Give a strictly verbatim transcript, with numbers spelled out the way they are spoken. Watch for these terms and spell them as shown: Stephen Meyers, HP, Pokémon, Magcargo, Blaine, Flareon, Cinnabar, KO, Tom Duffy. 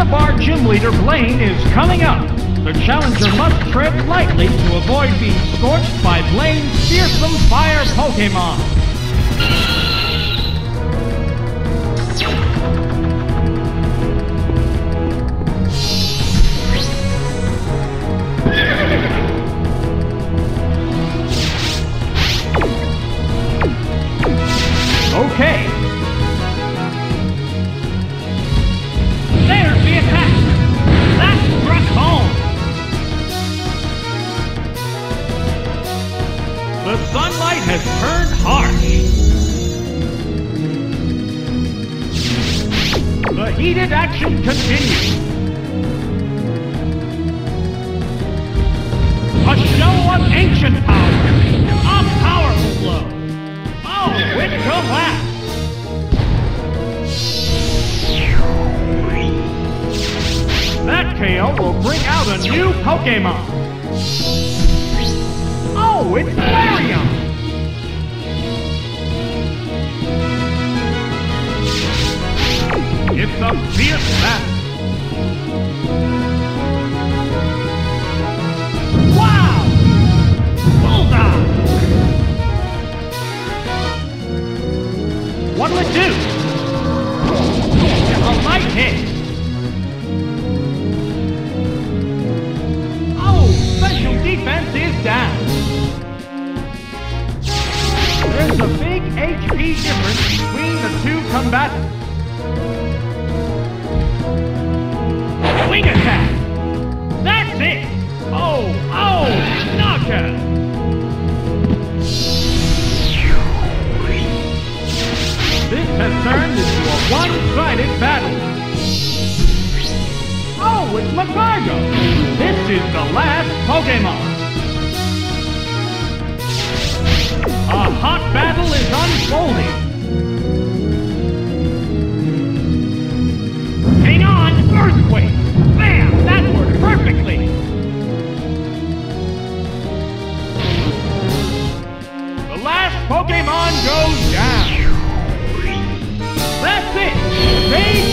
Cinnabar Gym Leader Blaine is coming up. The challenger must tread lightly to avoid being scorched by Blaine's fearsome fire Pokémon. Okay. There's the attack. That struck home. The sunlight has turned harsh. The heated action continues. A show of ancient power. A powerful blow. Oh, it collapsed. That K O will bring out a new Pokémon! Oh, it's Flareon! It's a fierce battle! Wow! Bullseye! What'll it do? A light hit! Defense is down. There's a big H P difference between the two combatants. Wing attack! That's it! Oh, oh, knocker! This has turned into a one-sided battle. Oh, it's Magcargo! This is the last Pokémon! A hot battle is unfolding! Hang on! Earthquake! Bam! That worked perfectly! The last Pokémon goes down! That's it! They